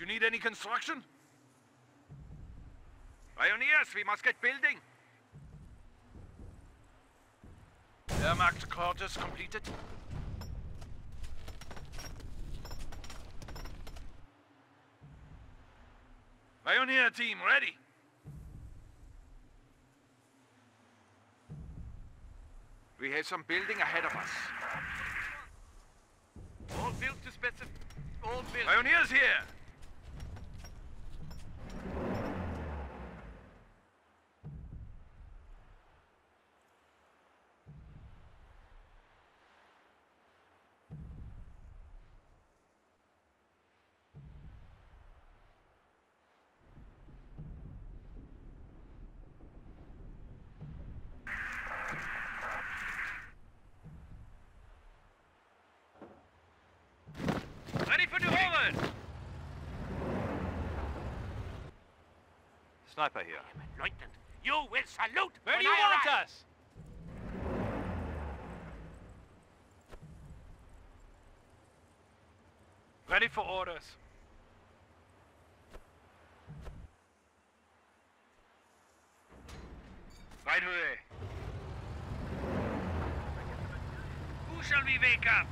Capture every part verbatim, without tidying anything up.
You need any construction? Pioneers, we must get building. Wehrmacht quarters completed. Pioneer team ready. We have some building ahead of us. All built to specify. All built. Pioneers here. Sniper here. Lieutenant, you will salute. Where do you want us? Ready for orders. Right away. Who shall we wake up?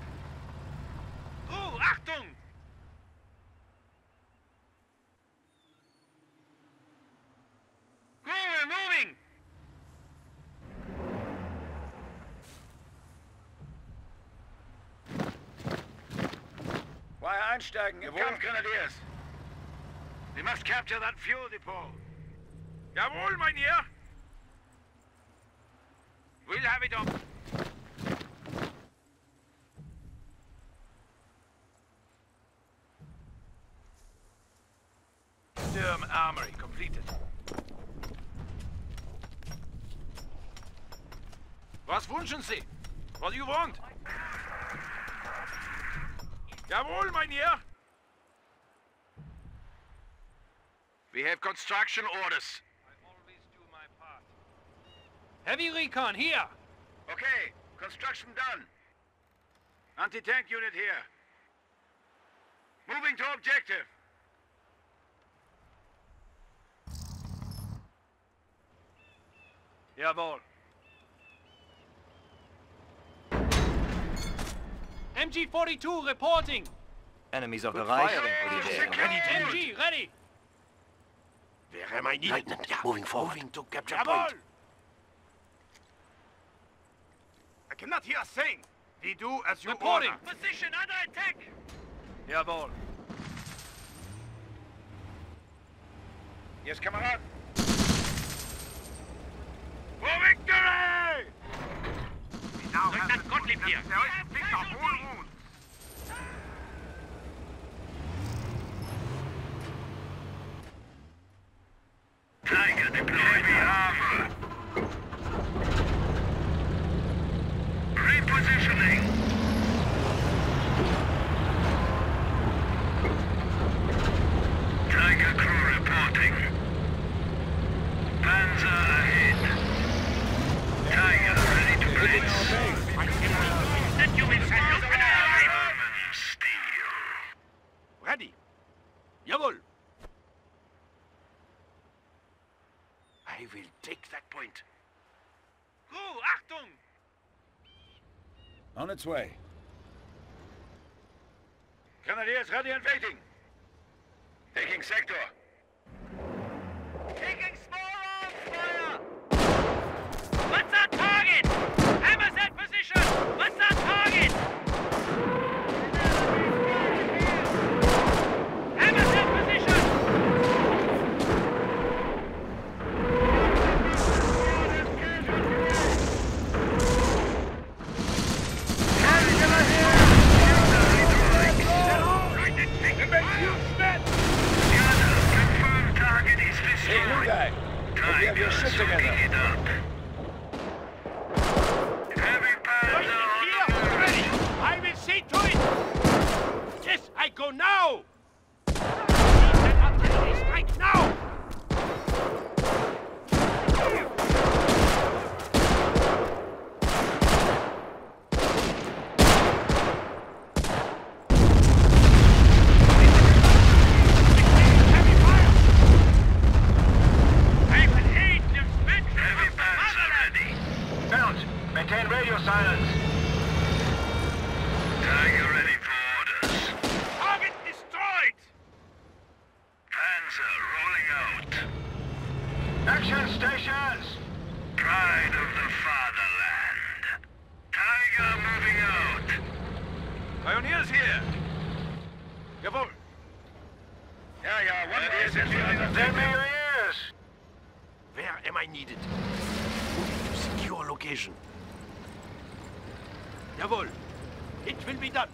Who? Achtung! Einsteigen. Jawohl, Grenadiers. We must capture that fuel depot. Jawohl, mein Herr. We'll have it up. Sturm Armory completed. Was wünschen Sie? What do you want? Jawohl, mein Herr! We have construction orders. I always do my part. Heavy recon, here! Okay, construction done. Anti-tank unit here. Moving to objective. Jawohl. M G forty-two reporting. Enemies of the Reich. M G ready. Where am I needed? Lieutenant, moving forward. Moving to capture point. I cannot hear a thing. We do as you reporting. Order. Position under attack. Jawohl. Yes, Kamerad. For victory! We now Lieutenant have Gottlieb here. Tiger deployed the armor. Repositioning. Tiger crew reporting. Panzer ahead. Tiger ready to blitz. That you will salute an army of steel. Ready. Jawohl. I will take that point. Crew, Achtung! On its way. Grenadiers ready and waiting. Taking sector. Taking small arms fire! What's our target? Hammers at position! What's our target? Hammers at position! Hey, you guys! Jawohl. Ja, ja, what is it? There he is. Where am I needed? To secure location. Jawohl. It will be done.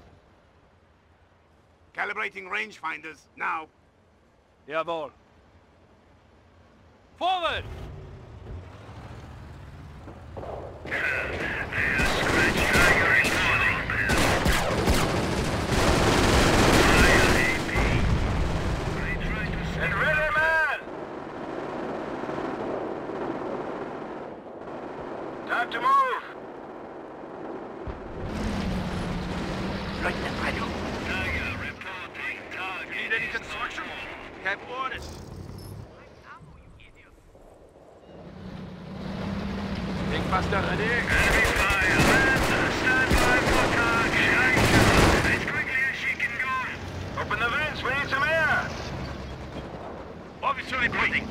Calibrating rangefinders now. Jawohl. Forward! To move! Right now, I do. Tiger reporting target. You need any construction? We have orders. Think faster, ready? Enemy fire! Stand by for target! As quickly as she can go! Open the vents, we need some air! Officer reporting!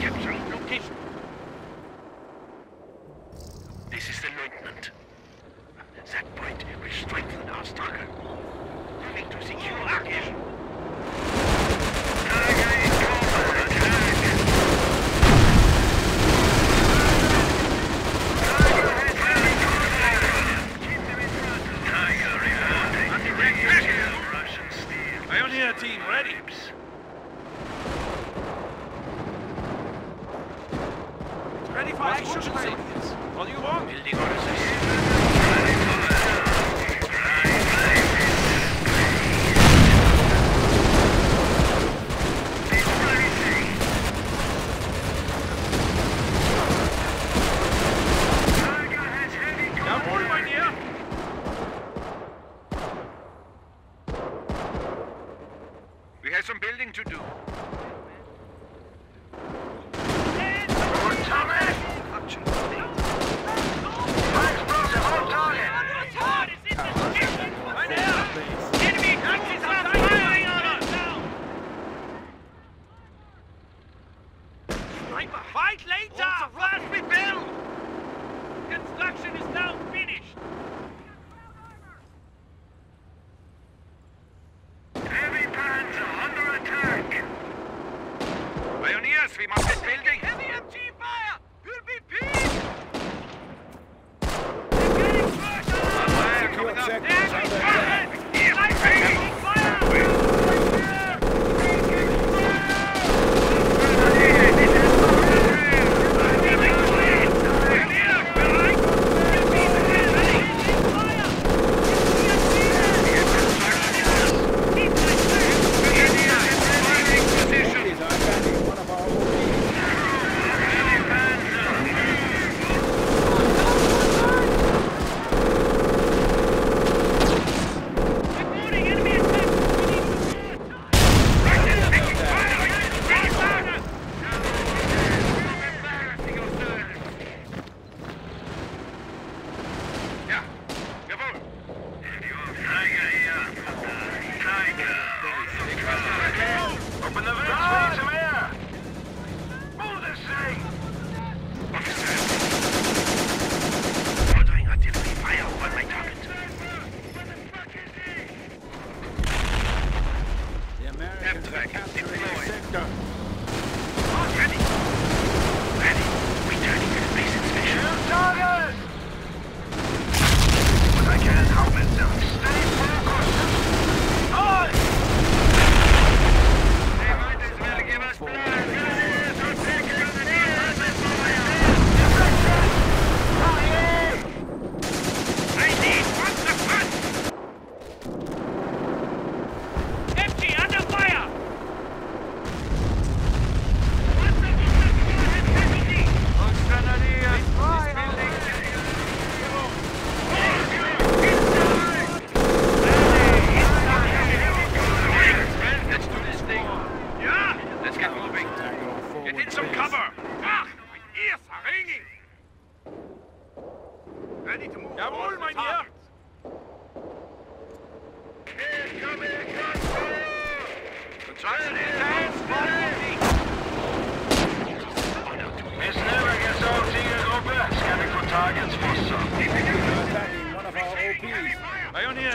Capturing location! This is the lieutenant. That point will strengthen our struggle. We need to secure our vision. Target in cover, attack! Tiger is very good. Keep them in front. Tiger reverting. Under regular Russian steel. Ionia team ready. Ready for action. What do you want? Building on a we have some building to do. Fight later! Flash rebuild! Construction is now finished! Heavy Panzer under attack! Pioneers, we must get building! Heavy M G fire! You'll be peace! We're getting closer! Fire coming up! Heavy fire! Heavy fire! Heavy fire!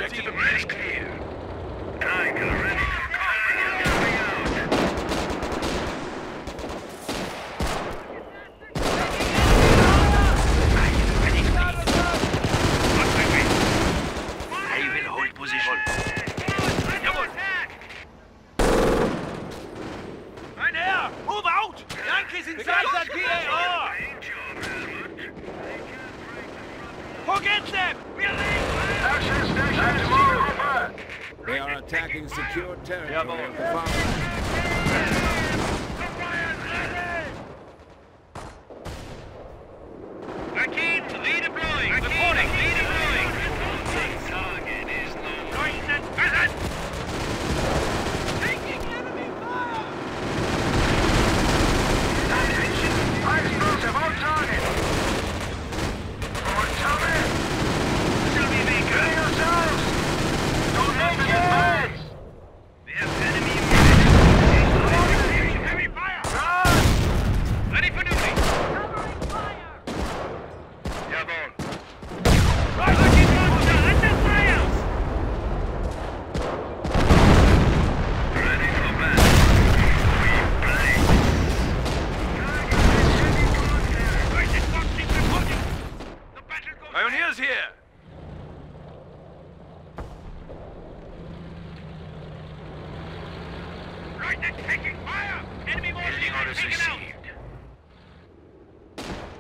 Objective is clear. They are attacking secure territory of the farmland.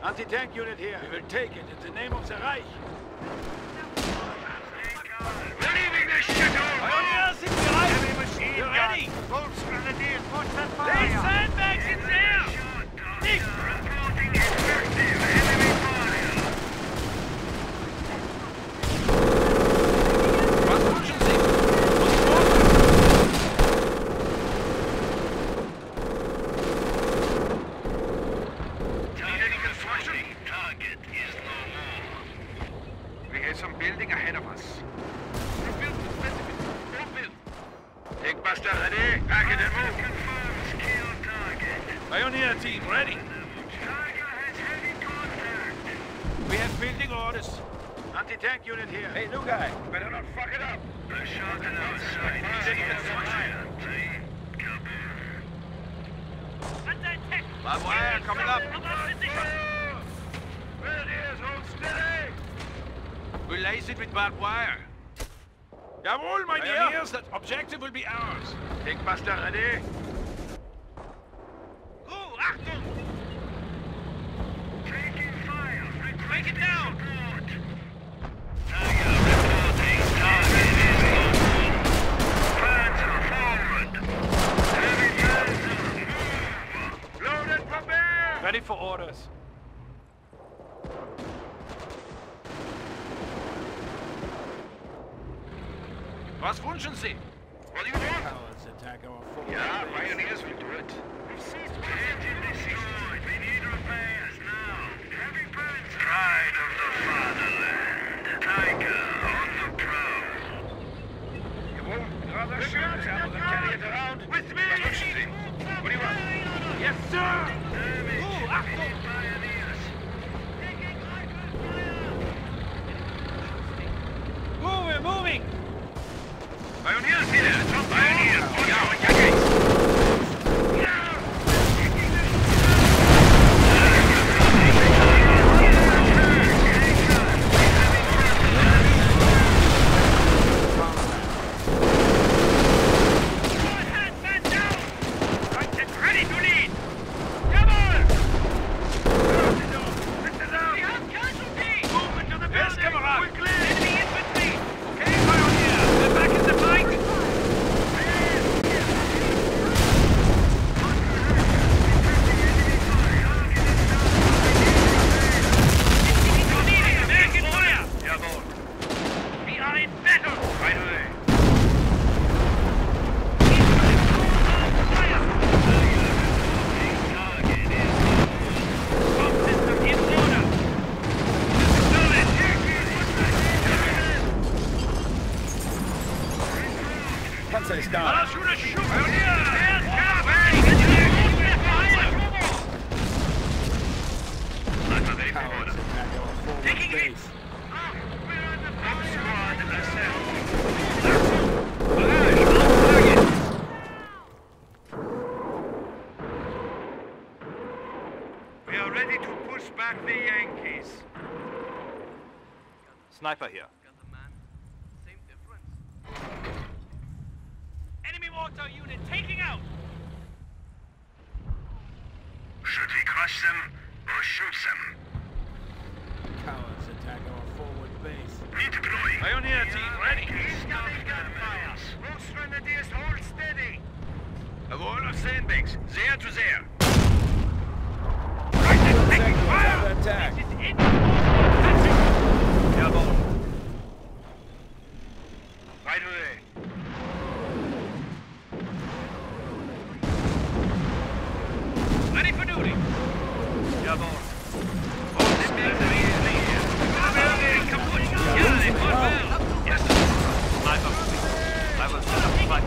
Anti-tank unit here. We will take it in the name of the Reich. We're leaving this shithole! Pioneers sind bereit! Heavy machine gun! Ready! Volksgrenadiers, Panzer fire! Lay sandbags in there! Nichts! Reporting effective! Enemy fire! Construction tank unit here. Hey, new guy. Better not fuck it up. The shot on our side. Live wire coming up. Relays it with barbed wire. Jawohl, my dear. That objective will be ours. Denkbuster ready. Oh, Achtung! Taking fire. Break it down. Ready for orders. Was wünschen Sie? What do you want? Cowards attack our force. Yeah, pioneers will do it. We've seized the engine destroyed. We need repairs now. Heavy Panzer. Pride of the Fatherland. Tiger on the prowl. You won't rather shoot it out and carry it around. With me! Was wünschen Sie? What do you want? Yes, sir! Move, we're moving! Pioneers here! Some pioneers! Oh, yeah, attacking! Yeah! Sniper here. Same difference. Enemy mortar unit taking out. Should we crush them or shoot them? Cowards attack our forward base. Redeploying. Pioneer team ready. artillery. Ready for duty. Jawohl. I will set up my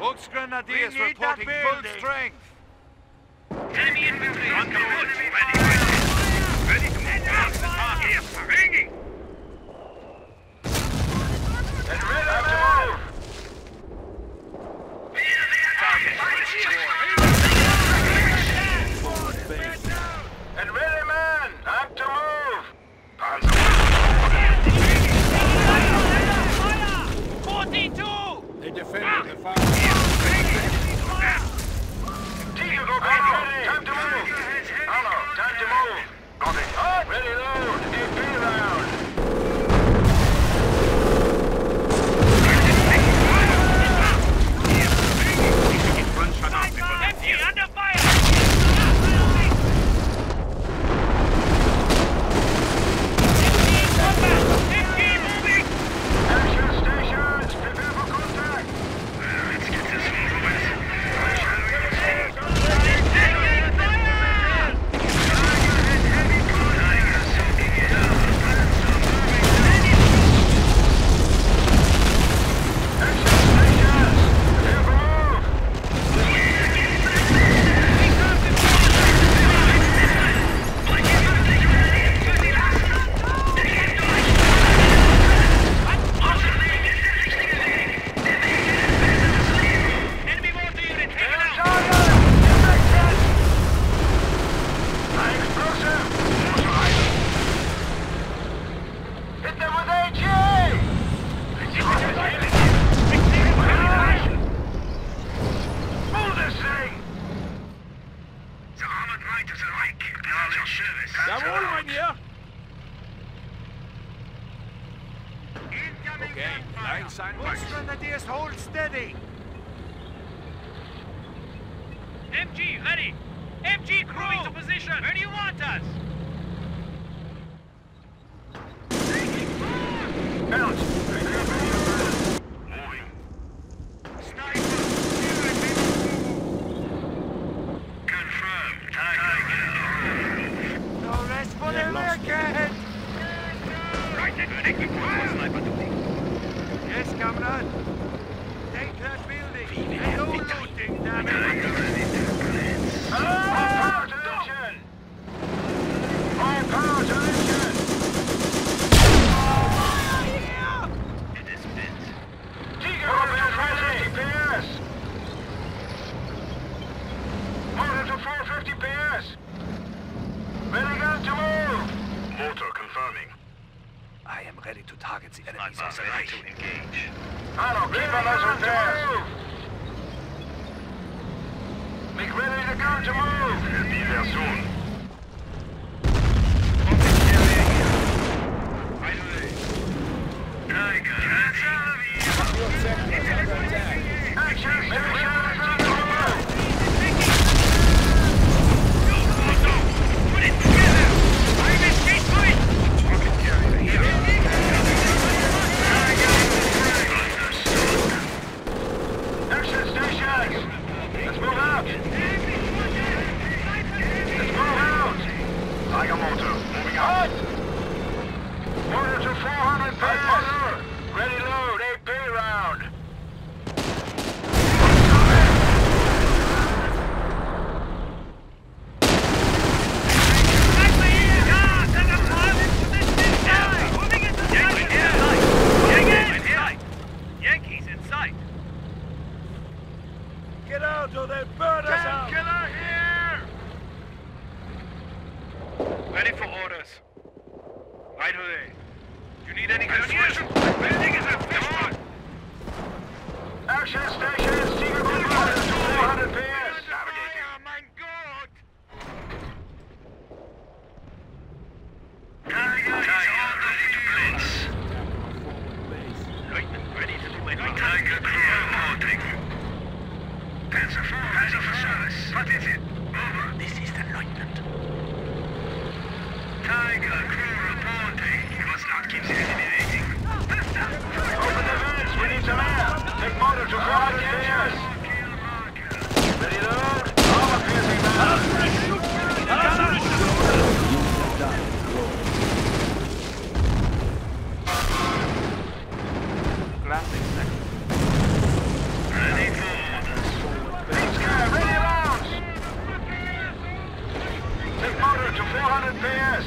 Volksgrenadiers reporting full strength. Enemy infantry on the road. Ready to move out the target. Ringing. And ready to move. Target. And ready, man. Up to move. Panzer. forty-two. They defended the fire. Go, go, ready. Time to move! Hello, time to move! Got it! Hot. Ready, load! D P round! We should get one shot off before that deal! Under fire! F G moving! Action stations! Prepare for contact! Let's get this over with. Volksgrenadiers, hold steady! M G, ready! M G, crew into position! Where do you want us? Action stations, Seeker, two hundred P S. to four hundred P S.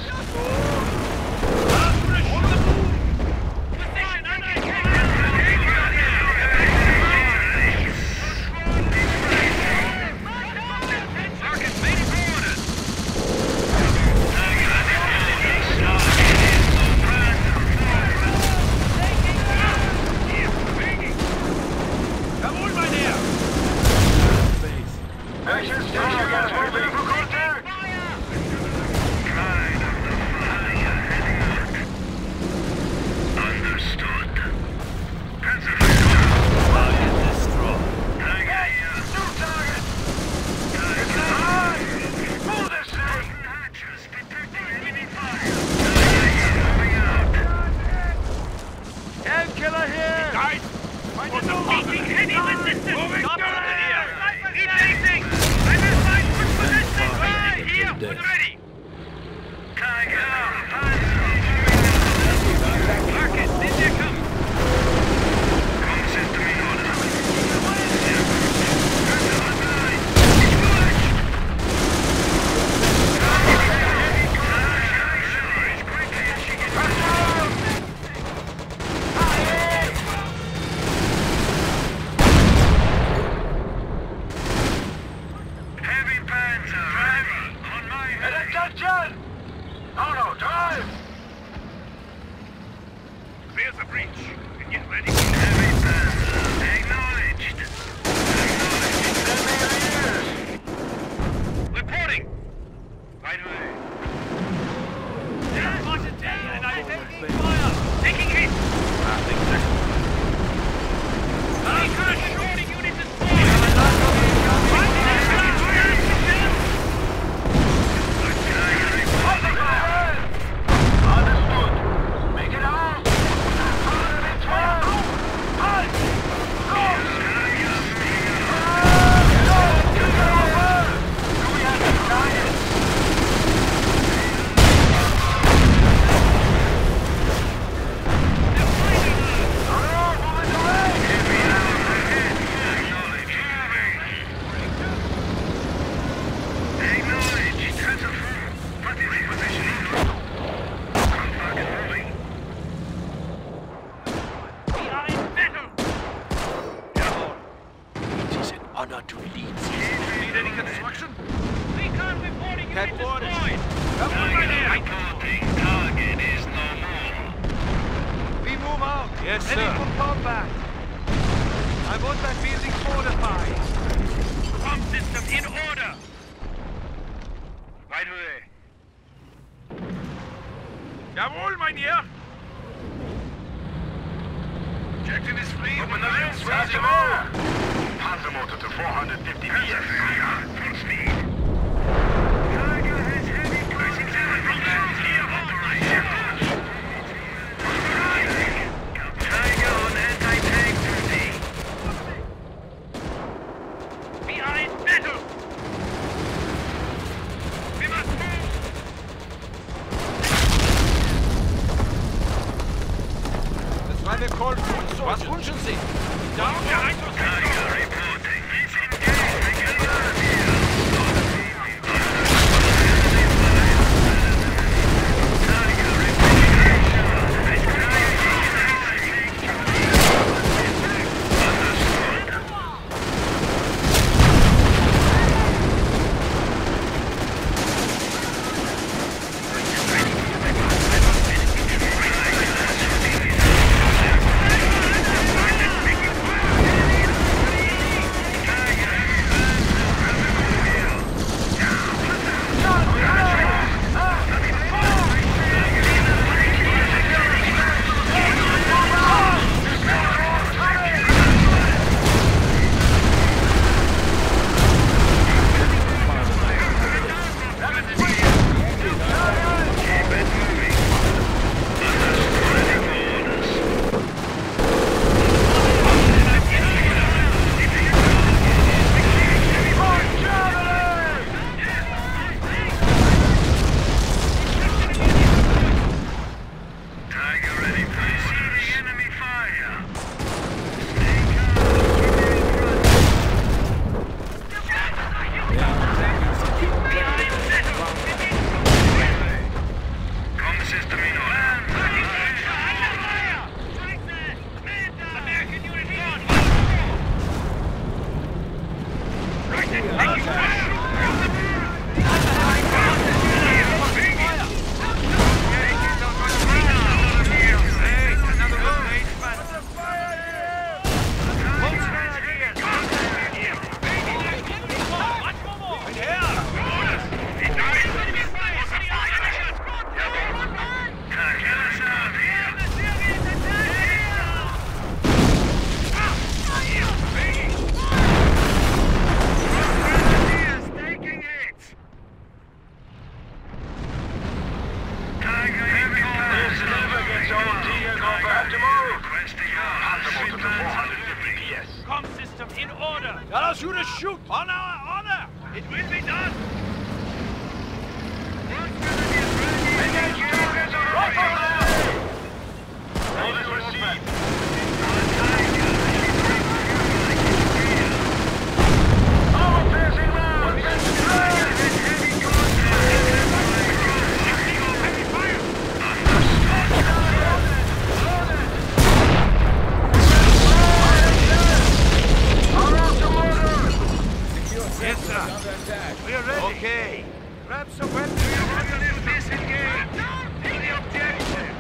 okay. Grab some weapons. You want to live disengaged. To the objective.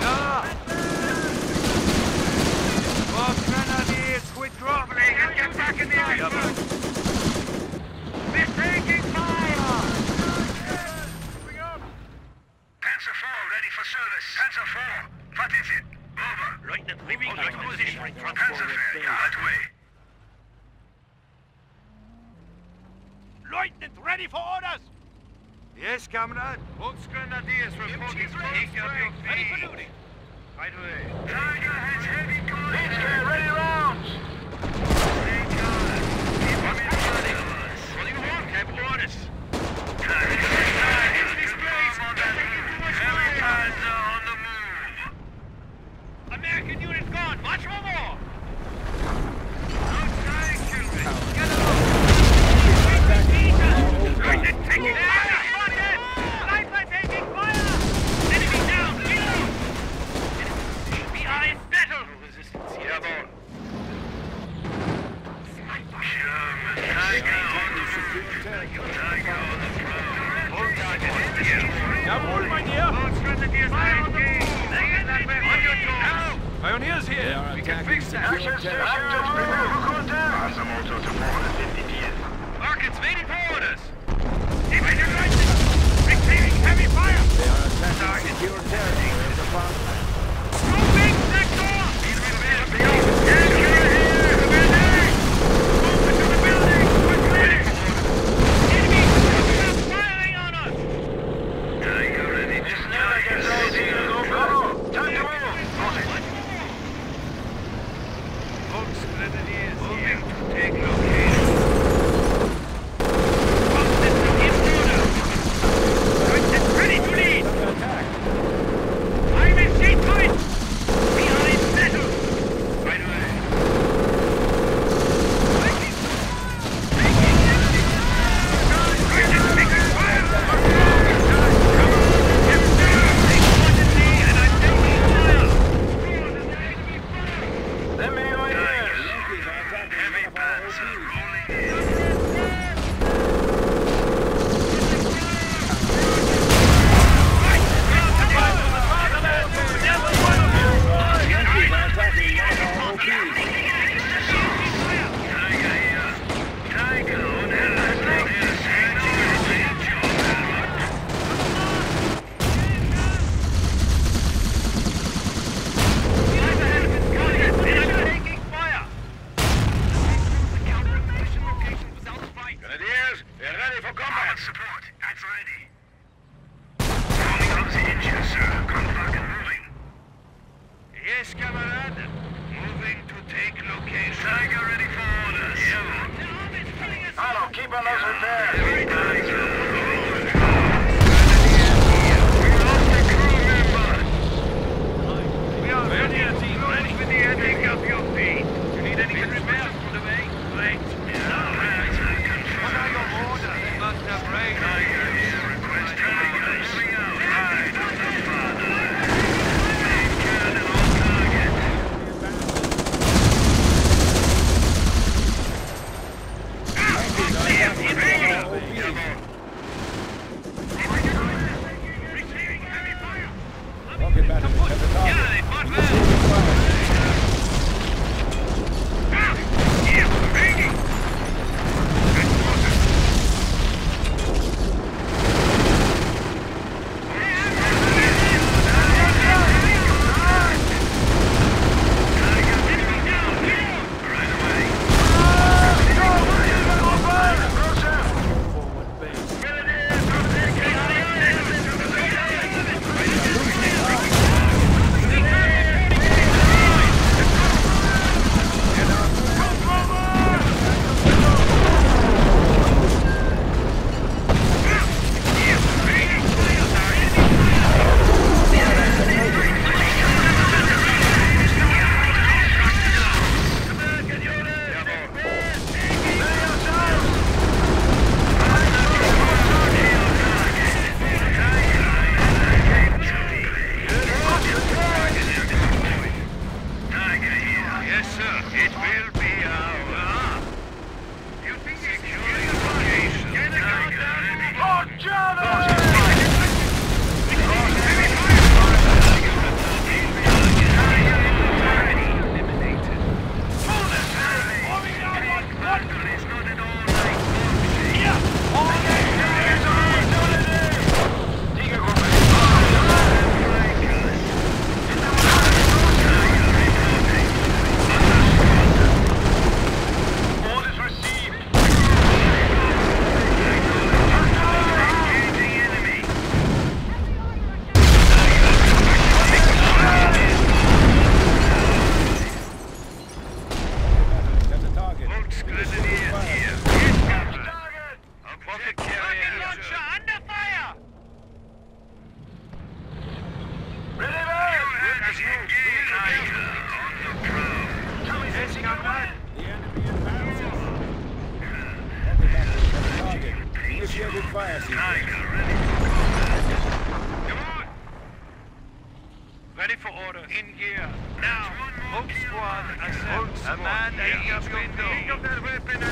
No. Volksgrenadiers, quit dropping and get back in the action. Mistaking fire. Moving up. Panzer four ready for service. Panzer four. What is it? Over. Right in the living position. Panzerfair, that way. Lieutenant, ready for orders! Yes, comrade. Volksgrenadiers reporting pick up your feet. Ready for duty. Right away. Tiger has heavy guns. Volksgrenadiers, ready rounds! Stay guard. Keep us ready. What do you want? Have orders. Tiger is displaced. Heavy guns are on the move. American unit gone. Much more. Outside, children. Get up. Taking fire! Lifeline taking fire! Enemy down! Below! We are in battle! Resistance here. Jawohl! Tiger on the front! Tiger on the front! Hold Tiger in the air! Jawohl, mein Herr! Volksgrenadiers engaged! On your toes! Pioneers here! We can fix that! Access to active people! Who goes down? Pass them all to four fifty P S. Rockets waiting for orders! Receiving heavy fire! They are attacking secure territory in the farm. Moving sector! He's repaired the open here! The building! Open to the building! Quickly! Enemy! They're firing on us! Tiger ready to strike us all here! Go! Time to move! Got it! Volksgrenadiers moving to take location. Rocket launcher under fire! Ready, man! Engaged on the ground. Tommy's facing on right. The enemy in battle. Initiated fire sequence. Come on! Ready for order. In gear. Now, Volk Squad, ascend. A man aiming up window. Aiming up that weapon and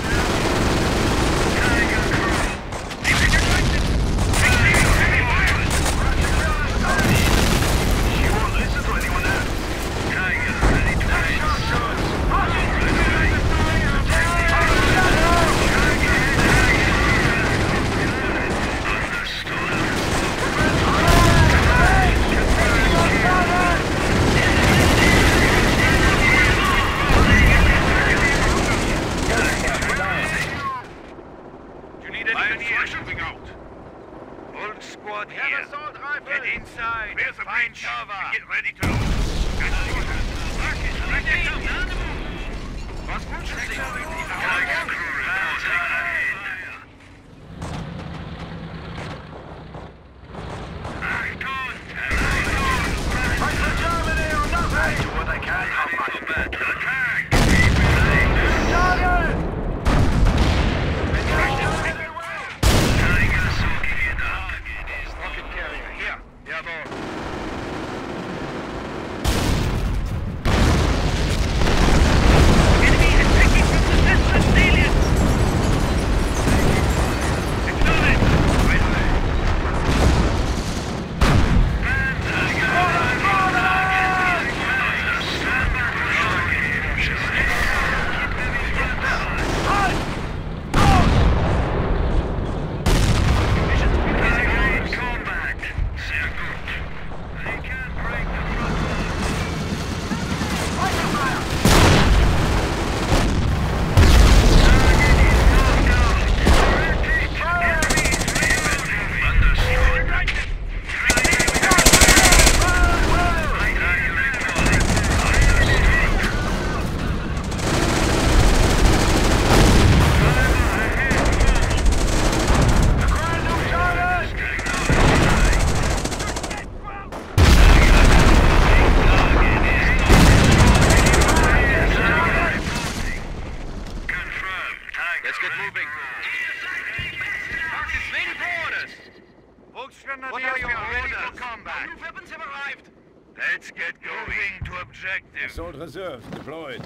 reserves deployed.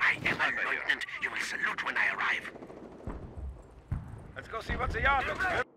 I am a lieutenant. You will salute when I arrive. Let's go see what the yard looks good.